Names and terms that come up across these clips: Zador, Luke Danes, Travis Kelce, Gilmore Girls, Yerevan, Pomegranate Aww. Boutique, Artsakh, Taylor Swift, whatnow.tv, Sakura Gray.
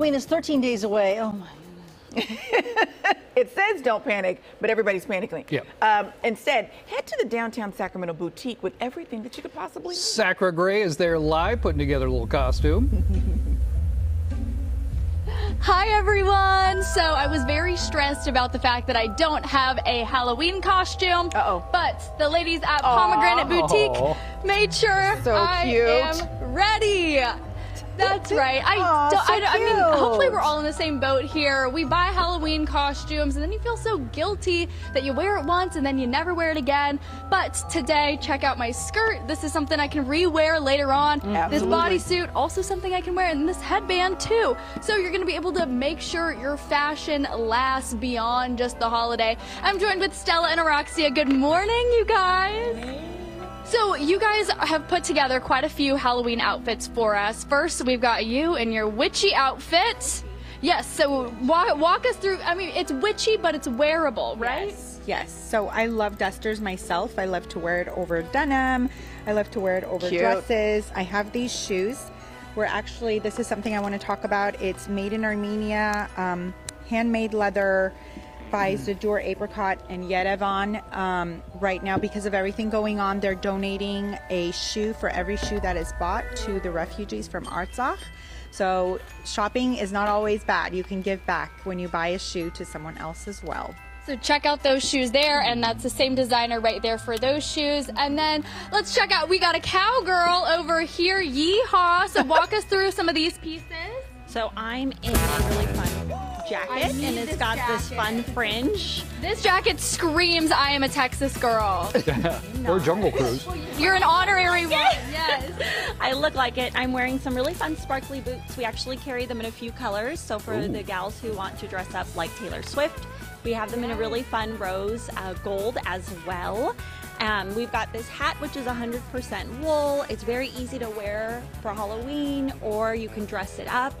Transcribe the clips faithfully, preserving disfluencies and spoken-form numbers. Halloween is thirteen days away. Oh my goodness. It says don't panic, but everybody's panicking. Yeah. Um, instead, head to the downtown Sacramento boutique with everything that you could possibly need. Sakura Gray is there live, putting together a little costume. Hi everyone. So I was very stressed about the fact that I don't have a Halloween costume. Uh oh. But the ladies at Aww. Pomegranate Boutique made sure so I cute. am ready. That's right. I, Aww, so I, I mean, hopefully we're all in the same boat here. We buy Halloween costumes and then you feel so guilty that you wear it once and then you never wear it again. But today, check out my skirt. This is something I can rewear later on. Absolutely. This bodysuit, also something I can wear, and this headband too. So you're going to be able to make sure your fashion lasts beyond just the holiday. I'm joined with Stella and Araxia. Good morning, you guys. Hey. So you guys have put together quite a few Halloween outfits for us. First, we've got you in your witchy outfit. Yes, so walk, walk us through, I mean, it's witchy, but it's wearable, right? Yes, yes. So I love dusters myself. I love to wear it over denim. I love to wear it over Cute. dresses. I have these shoes. We're actually, this is something I want to talk about. It's made in Armenia, um, handmade leather, by Zador, Apricot, and Yerevan. Um, right now, because of everything going on, they're donating a shoe for every shoe that is bought to the refugees from Artsakh. So shopping is not always bad. You can give back when you buy a shoe to someone else as well. So check out those shoes there, and that's the same designer right there for those shoes. And then let's check out, we got a cowgirl over here, yeehaw. So walk us through some of these pieces. So I'm in a really fun jacket, and it's got jacket. this fun fringe. This jacket screams, I am a Texas girl. Or Jungle Cruise. You're an honorary one, yes. I look like it. I'm wearing some really fun sparkly boots. We actually carry them in a few colors, so for Ooh. the gals who want to dress up like Taylor Swift, we have them in a really fun rose uh, gold as well. Um, we've got this hat, which is one hundred percent wool. It's very easy to wear for Halloween, or you can dress it up.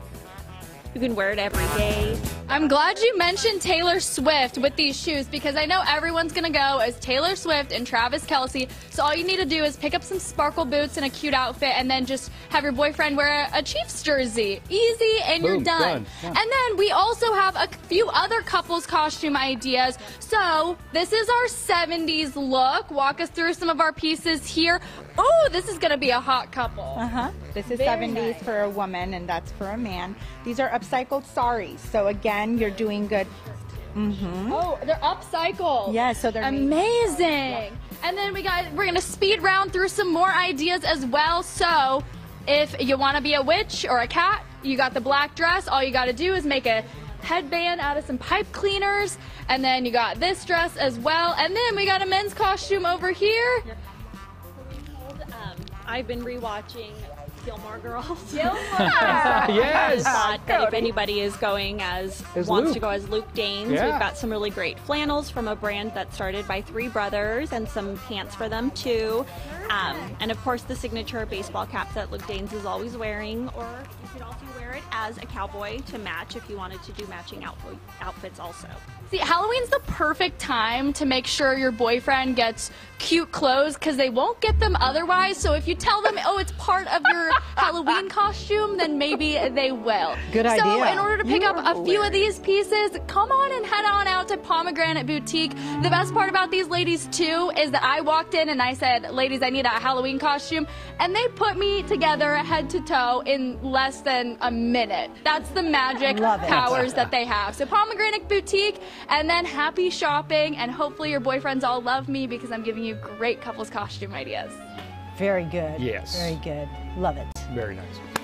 You can wear it every day. I'm glad you mentioned Taylor Swift with these shoes, because I know everyone's gonna go as Taylor Swift and Travis Kelce. So all you need to do is pick up some sparkle boots and a cute outfit, and then just have your boyfriend wear a Chiefs jersey. Easy, and Boom, you're done. Done, done. And then we also have a few other couples costume ideas. So this is our seventies look. Walk us through some of our pieces here. Oh, this is gonna be a hot couple. Uh-huh. This is Very seventies nice. for a woman, and that's for a man. These are upcycled saris, so again, you're doing good. Mm-hmm. Oh, they're upcycled. Yeah, so they're amazing. Yeah. And then we got, we're gonna speed round through some more ideas as well. So, if you want to be a witch or a cat, you got the black dress. All you got to do is make a headband out of some pipe cleaners, and then you got this dress as well. And then we got a men's costume over here. Yep. Um, I've been rewatching Gilmore Girls. Gilmore. Yes. Uh, if anybody is going as is wants Luke. to go as Luke Danes, yeah. we've got some really great flannels from a brand that started by three brothers, and some pants for them too. Um, and of course, the signature baseball cap that Luke Danes is always wearing. Or you could also wear it as a cowboy to match if you wanted to do matching outfit outfits also. See, Halloween's the perfect time to make sure your boyfriend gets cute clothes, because they won't get them otherwise. So if you tell them, oh, it's part of your Halloween costume, then maybe they will. Good idea. So in order to pick you up a few of these pieces, come on and head on out to Pomegranate Boutique. The best part about these ladies, too, is that I walked in and I said, ladies, I need a Halloween costume. And they put me together head to toe in less than a minute. That's the magic powers that they have. So Pomegranate Boutique, and then happy shopping, and hopefully your boyfriends all love me, because I'm giving you great couples costume ideas. Very good. Yes. Very good. Love it. Very nice.